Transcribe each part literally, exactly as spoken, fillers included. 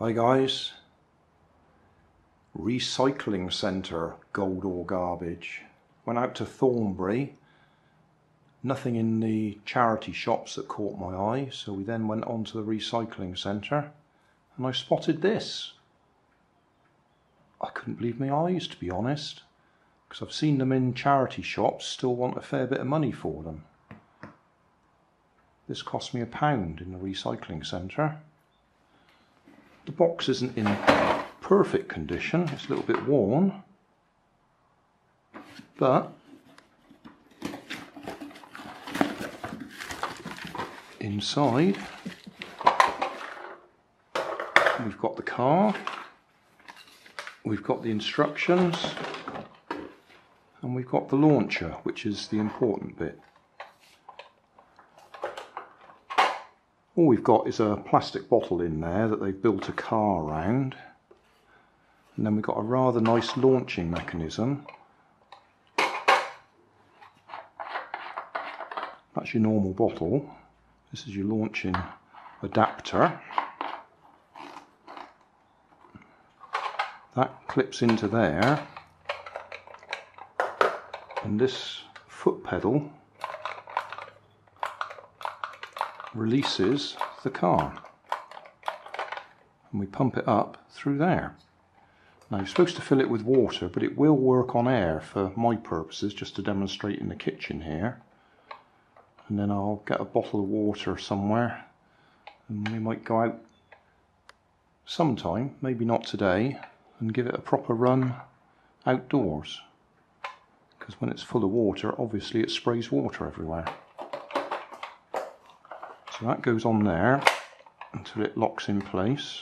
Hi guys, recycling centre, gold or garbage. Went out to Thornbury, nothing in the charity shops that caught my eye, so we then went on to the recycling centre and I spotted this. I couldn't believe my eyes, to be honest, because I've seen them in charity shops, still want a fair bit of money for them. This cost me a pound in the recycling centre. The box isn't in perfect condition, it's a little bit worn, but inside we've got the car, we've got the instructions, and we've got the launcher, which is the important bit. All we've got is a plastic bottle in there that they've built a car round, and then we've got a rather nice launching mechanism. That's your normal bottle, this is your launching adapter. That clips into there, and this foot pedal releases the car and we pump it up through there. Now you're supposed to fill it with water, but it will work on air for my purposes, just to demonstrate in the kitchen here, and then I'll get a bottle of water somewhere and we might go out sometime, maybe not today, and give it a proper run outdoors, because when it's full of water obviously it sprays water everywhere. So that goes on there until it locks in place.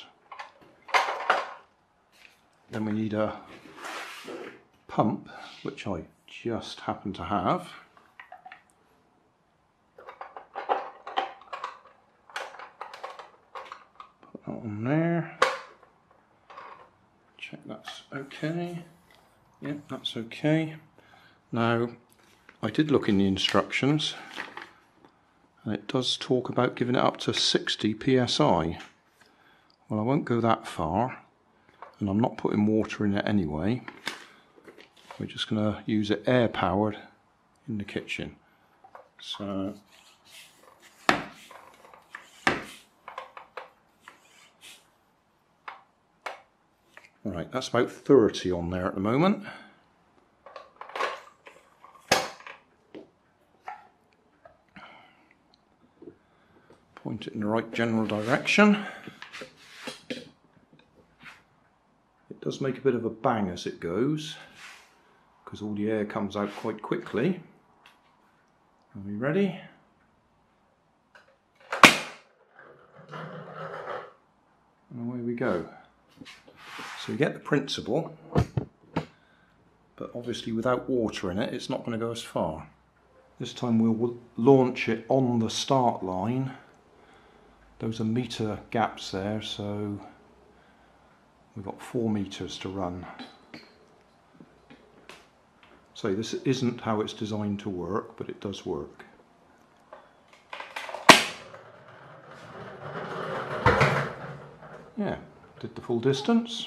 Then we need a pump, which I just happen to have. Put that on there. Check that's okay. Yep, yeah, that's okay. Now, I did look in the instructions. And it does talk about giving it up to sixty P S I. Well, I won't go that far, and I'm not putting water in it anyway. We're just going to use it air powered in the kitchen. So right, that's about thirty on there at the moment. Point it in the right general direction. It does make a bit of a bang as it goes, because all the air comes out quite quickly. Are we ready? And away we go. So you get the principle, but obviously without water in it, it's not going to go as far. This time we'll launch it on the start line. Those are metre gaps there, so we've got four metres to run. So this isn't how it's designed to work, but it does work. Yeah, did the full distance.